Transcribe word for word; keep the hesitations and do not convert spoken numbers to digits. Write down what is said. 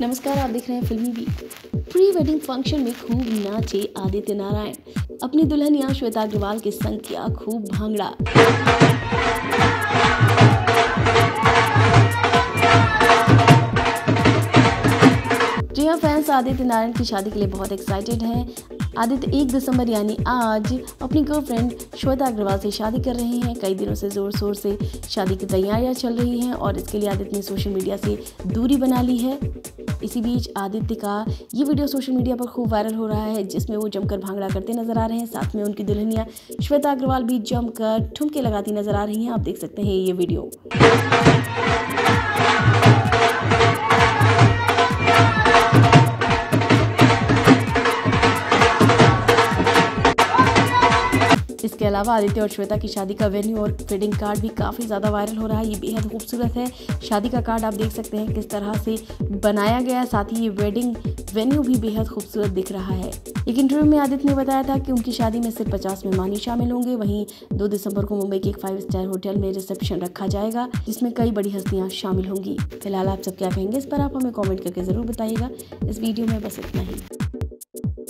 नमस्कार, आप देख रहे हैं फिल्मी बीट। प्री वेडिंग फंक्शन में खूब नाचे आदित्य नारायण, अपनी दुल्हनिया श्वेता अग्रवाल के संग किया खूब भांगड़ा। जी हां, फैंस आदित्य नारायण की शादी के लिए बहुत एक्साइटेड हैं। आदित्य एक दिसंबर यानी आज अपनी गर्लफ्रेंड श्वेता अग्रवाल से शादी कर रहे हैं। कई दिनों से जोर शोर से शादी की तैयारियां चल रही हैं और इसके लिए आदित्य ने सोशल मीडिया से दूरी बना ली है। इसी बीच आदित्य का ये वीडियो सोशल मीडिया पर खूब वायरल हो रहा है, जिसमें वो जमकर भांगड़ा करते नजर आ रहे हैं। साथ में उनकी दुल्हनिया श्वेता अग्रवाल भी जमकर ठुमके लगाती नजर आ रही हैं। आप देख सकते हैं ये वीडियो। इसके अलावा आदित्य और श्वेता की शादी का वेन्यू और वेडिंग कार्ड भी काफ़ी ज़्यादा वायरल हो रहा है। ये बेहद खूबसूरत है। शादी का कार्ड आप देख सकते हैं किस तरह से बनाया गया है। साथ ही ये वेडिंग वेन्यू भी बेहद खूबसूरत दिख रहा है। एक इंटरव्यू में आदित्य ने बताया था कि उनकी शादी में सिर्फ पचास मेहमान ही शामिल होंगे। वहीं दो दिसंबर को मुंबई के एक फाइव स्टार होटल में रिसेप्शन रखा जाएगा, जिसमें कई बड़ी हस्तियाँ शामिल होंगी। फिलहाल आप सब क्या कहेंगे इस पर आप हमें कॉमेंट करके ज़रूर बताइएगा। इस वीडियो में बस इतना ही।